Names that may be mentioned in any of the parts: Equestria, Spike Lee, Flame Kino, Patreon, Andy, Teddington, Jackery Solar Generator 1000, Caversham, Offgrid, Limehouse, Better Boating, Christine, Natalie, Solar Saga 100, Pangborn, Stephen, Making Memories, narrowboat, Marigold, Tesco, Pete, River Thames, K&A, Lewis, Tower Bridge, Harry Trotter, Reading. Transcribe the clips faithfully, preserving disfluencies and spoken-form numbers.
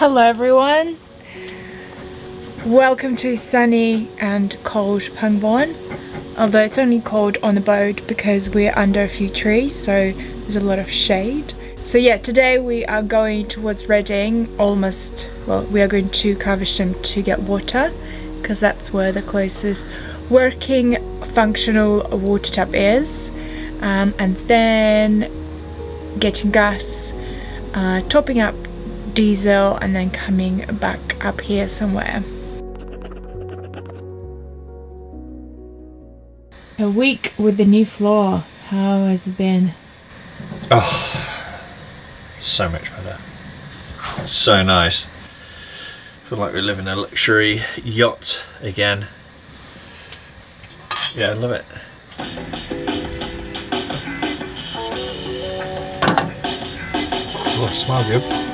Hello everyone, welcome to sunny and cold Pangborn, although it's only cold on the boat because we're under a few trees, so there's a lot of shade. So yeah, today we are going towards Reading, almost, well, we are going to Caversham to get water because that's where the closest working functional water tap is, um, and then getting gas, uh, topping up diesel, and then coming back up here somewhere. A week with the new floor, how has it been? Oh, so much better. So nice. Feel like we live in a luxury yacht again. Yeah, I love it. Oh, it smells good.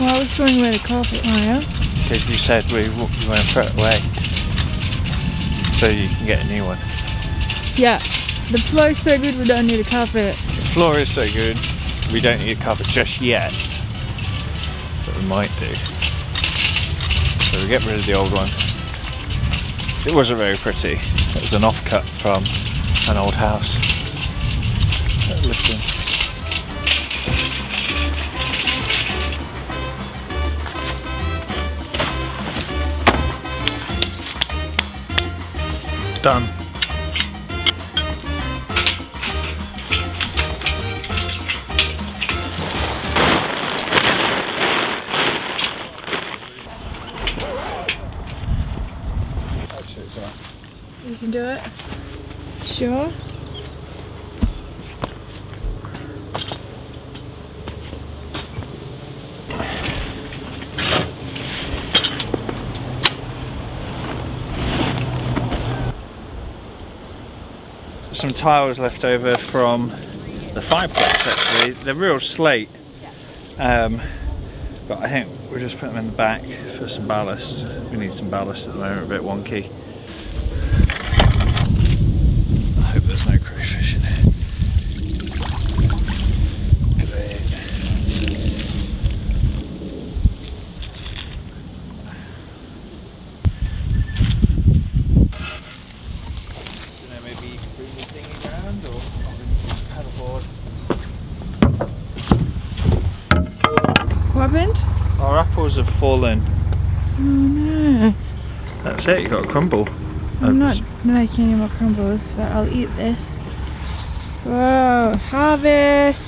Well, I was showing where the carpet wire. Because you said we were walking around put it away, so you can get a new one. Yeah, the floor is so good we don't need a carpet. The floor is so good we don't need a carpet just yet, but we might do. So we get rid of the old one. It wasn't very pretty. It was an offcut from an old house that I lived in. Done. You can do it? Sure. Some tiles left over from the fireplace, actually. They're real slate, um, but I think we'll just put them in the back for some ballast. We need some ballast at the moment, a bit wonky. I hope there's no crayfish in here. Our apples have fallen. Oh no. That's it, you got to crumble. I'm not making any more crumbles, but I'll eat this. Whoa, harvest!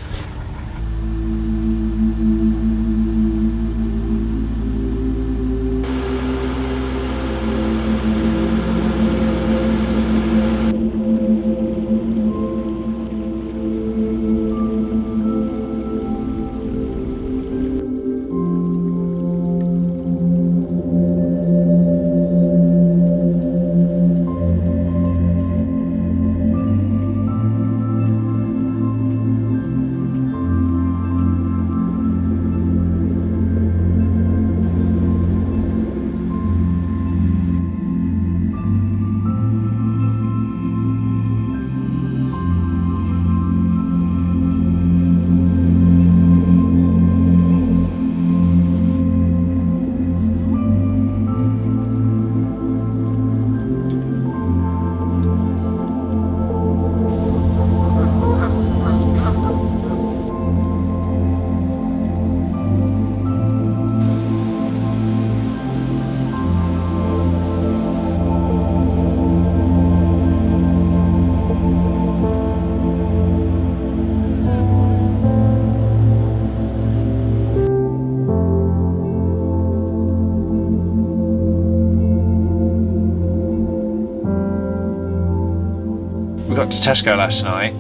got to Tesco last night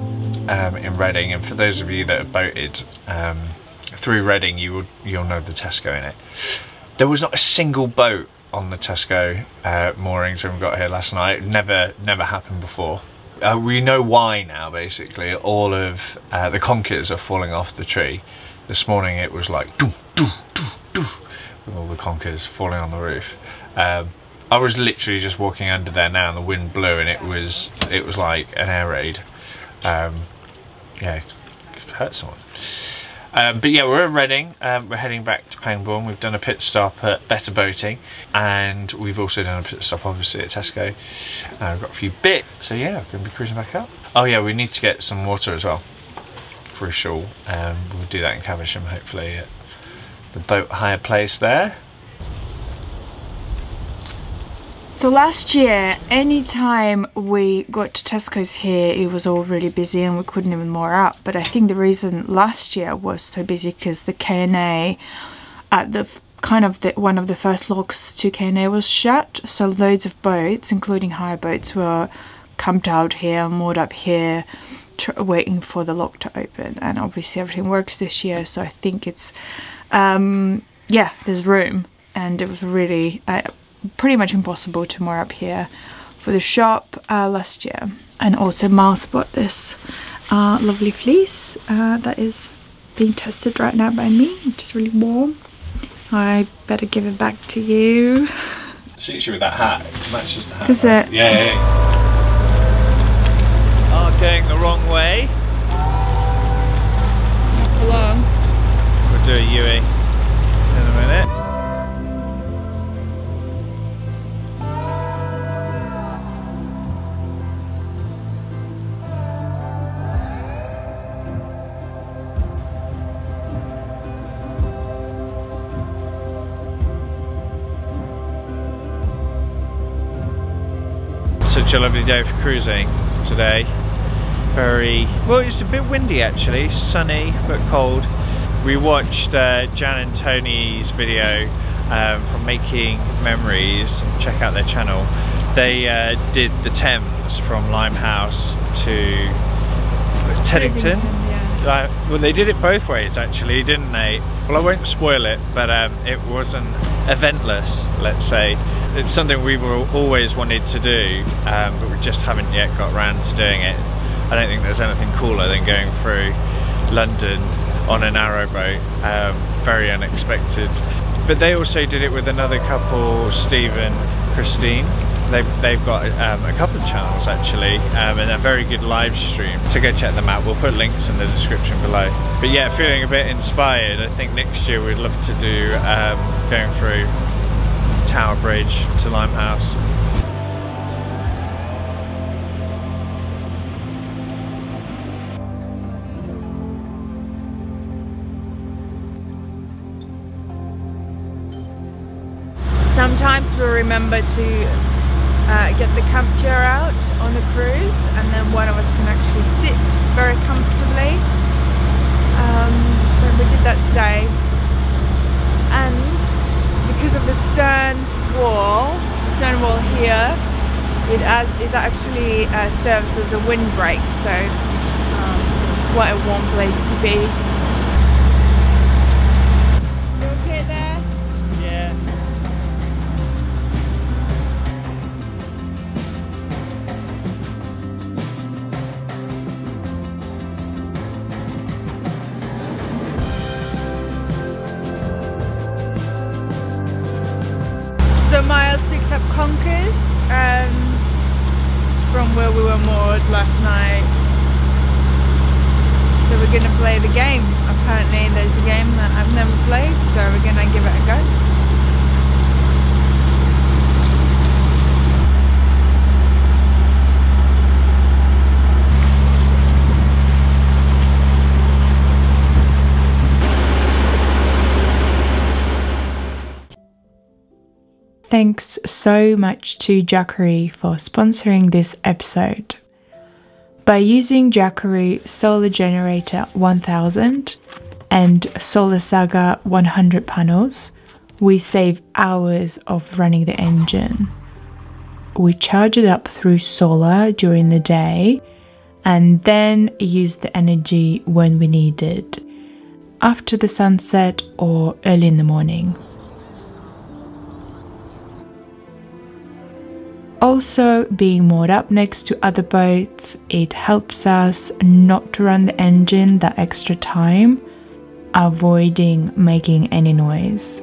um, in Reading, and for those of you that have boated um, through Reading, you will, you'll know the Tesco in it. There was not a single boat on the Tesco uh, moorings when we got here last night. Never, never happened before. Uh, we know why now, basically. All of uh, the conkers are falling off the tree. This morning it was like doo, doo, doo, doo, with all the conkers falling on the roof. Um, I was literally just walking under there now, and the wind blew, and it was it was like an air raid. Um, yeah, could hurt someone. Um, but yeah, we're in Reading. Um, we're heading back to Pangborn. We've done a pit stop at Better Boating, and we've also done a pit stop, obviously, at Tesco. Uh, we've got a few bits, so yeah, I'm going to be cruising back up. Oh yeah, we need to get some water as well. Crucial. Um, we'll do that in Caversham, hopefully, at the boat hire place there. So last year, any time we got to Tesco's here, it was all really busy and we couldn't even moor up. But I think the reason last year was so busy because the K and A, at the kind of the, one of the first locks to K and A was shut. So loads of boats, including hire boats, were camped out here, moored up here, waiting for the lock to open. And obviously everything works this year, so I think it's, um, yeah, there's room. And it was really... Uh, pretty much impossible to moor up here for the shop uh, last year. And also Miles bought this uh, lovely fleece uh, that is being tested right now by me, which is really warm. I better give it back to you. Suits you with that hat, it matches the hat. Does right? it? Yeah, yeah. Are going the wrong way. Not for long. We'll do a U-ing in a minute. Such a lovely day for cruising today. Very well, it's a bit windy actually, sunny but cold. We watched uh, Jan and Tony's video um, from Making Memories. Check out their channel. They uh, did the Thames from Limehouse to Teddington. Like, well, they did it both ways actually, didn't they? Well, I won't spoil it, but um, it wasn't eventless, let's say. It's something we've always wanted to do, um, but we just haven't yet got around to doing it. I don't think there's anything cooler than going through London on a narrowboat. Um, very unexpected. But they also did it with another couple, Stephen, Christine. They've, they've got um, a couple of channels actually, um, and a very good live stream, so go check them out. We'll put links in the description below. But yeah, feeling a bit inspired. I think next year we'd love to do um, going through Tower Bridge to Limehouse. Sometimes we'll remember to Uh, get the camp chair out on the cruise, and then one of us can actually sit very comfortably. Um, so we did that today, and because of the stern wall, stern wall here, it uh, is actually uh, serves as a windbreak, so um, it's quite a warm place to be. You okay there? Yeah. Conkers um, from where we were moored last night, so we're gonna play the game. Apparently there's a game that I've never played, so we're gonna give it a go. Thanks so much to Jackery for sponsoring this episode. By using Jackery Solar Generator one thousand and Solar Saga one hundred panels, we save hours of running the engine. We charge it up through solar during the day and then use the energy when we need it, after the sunset or early in the morning. Also, being moored up next to other boats, it helps us not to run the engine that extra time, avoiding making any noise.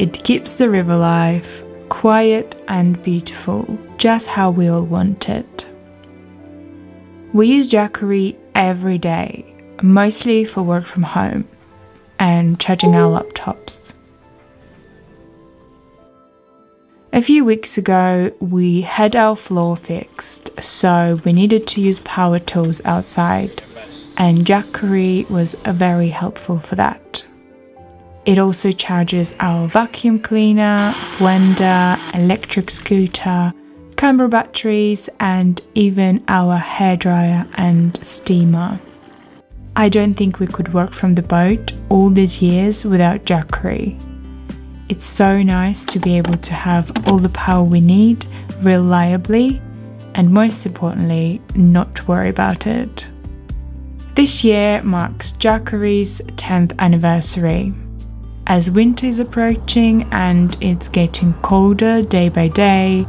It keeps the river life quiet and beautiful, just how we all want it. We use Jackery every day, mostly for work from home and charging our laptops. A few weeks ago, we had our floor fixed, so we needed to use power tools outside, and Jackery was very helpful for that. It also charges our vacuum cleaner, blender, electric scooter, camera batteries, and even our hairdryer and steamer. I don't think we could work from the boat all these years without Jackery. It's so nice to be able to have all the power we need reliably, and most importantly, not to worry about it. This year marks Jackery's tenth anniversary. As winter is approaching and it's getting colder day by day,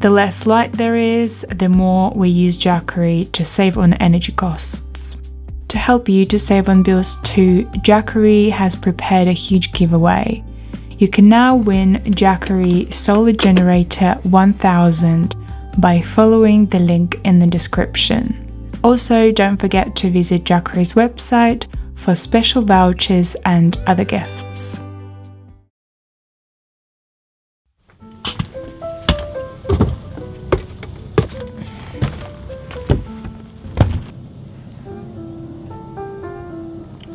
the less light there is, the more we use Jackery to save on energy costs. To help you to save on bills too, Jackery has prepared a huge giveaway. You can now win Jackery Solar Generator one thousand by following the link in the description. Also, don't forget to visit Jackery's website for special vouchers and other gifts.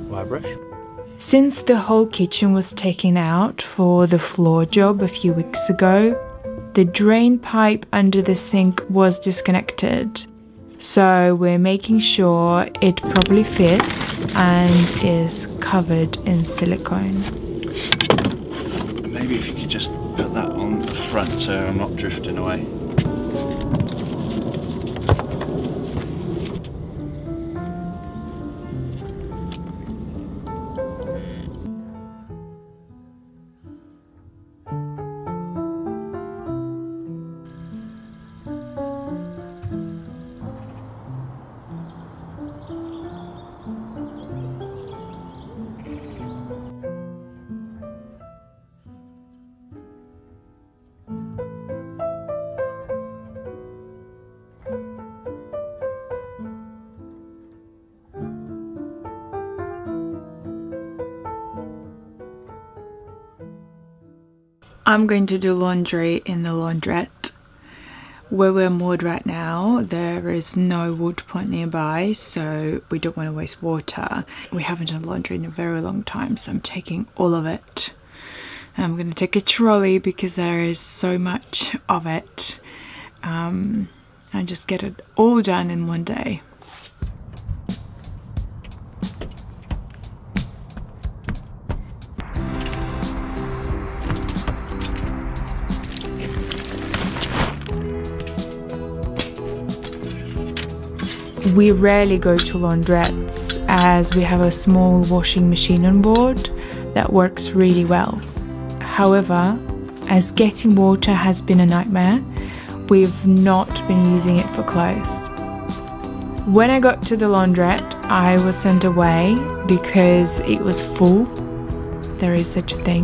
Wire brush. Since the whole kitchen was taken out for the floor job a few weeks ago, the drain pipe under the sink was disconnected. So we're making sure it properly fits and is covered in silicone. Maybe if you could just put that on the front so I'm not drifting away. I'm going to do laundry in the laundrette. Where we're moored right now, there is no water plant nearby, so we don't want to waste water. We haven't done laundry in a very long time, so I'm taking all of it. I'm going to take a trolley because there is so much of it, um, and just get it all done in one day. We rarely go to laundrettes as we have a small washing machine on board that works really well. However, as getting water has been a nightmare, we've not been using it for clothes. When I got to the laundrette, I was sent away because it was full. There is such a thing.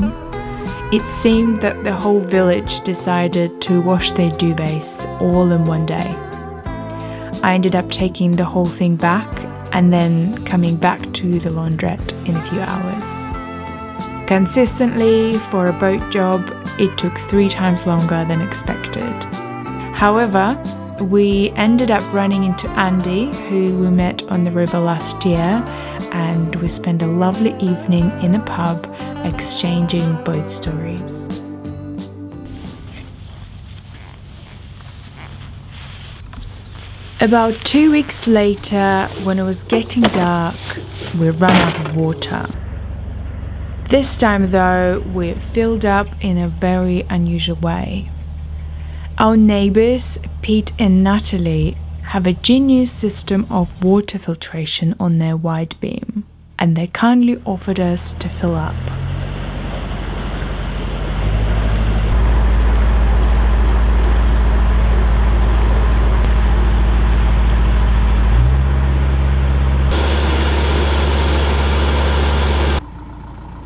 It seemed that the whole village decided to wash their duvets all in one day. I ended up taking the whole thing back and then coming back to the laundrette in a few hours. Consistently, for a boat job, it took three times longer than expected. However, we ended up running into Andy, who we met on the river last year, and we spent a lovely evening in a pub exchanging boat stories. About two weeks later, when it was getting dark, we ran out of water. This time though, we filled up in a very unusual way. Our neighbours, Pete and Natalie, have a genius system of water filtration on their wide beam, and they kindly offered us to fill up.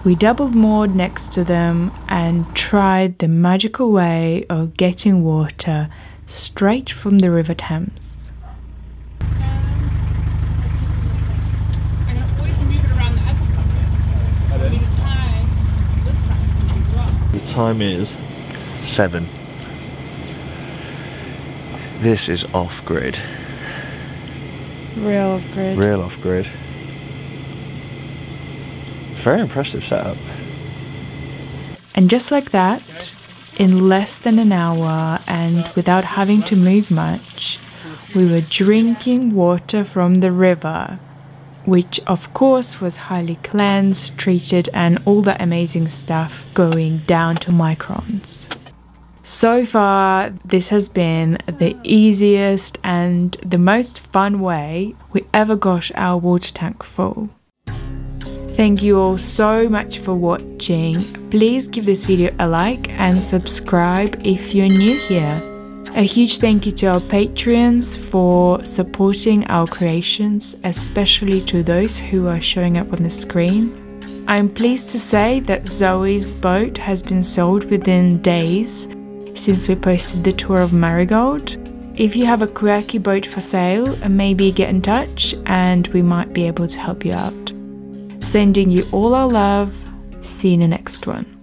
We doubled moored next to them and tried the magical way of getting water straight from the River Thames. And it's always moving around the other side. I mean, the time, this side, the time is seven. This is off grid. Real off grid. Real off grid. Very impressive setup. And just like that, in less than an hour and without having to move much, we were drinking water from the river, which of course was highly cleansed, treated, and all that amazing stuff, going down to microns. So far, this has been the easiest and the most fun way we ever got our water tank full. Thank you all so much for watching. Please give this video a like and subscribe if you're new here. A huge thank you to our Patreons for supporting our creations, especially to those who are showing up on the screen. I'm pleased to say that Zoe's boat has been sold within days since we posted the tour of Marigold. If you have a quirky boat for sale, maybe get in touch and we might be able to help you out. Sending you all our love. See you in the next one.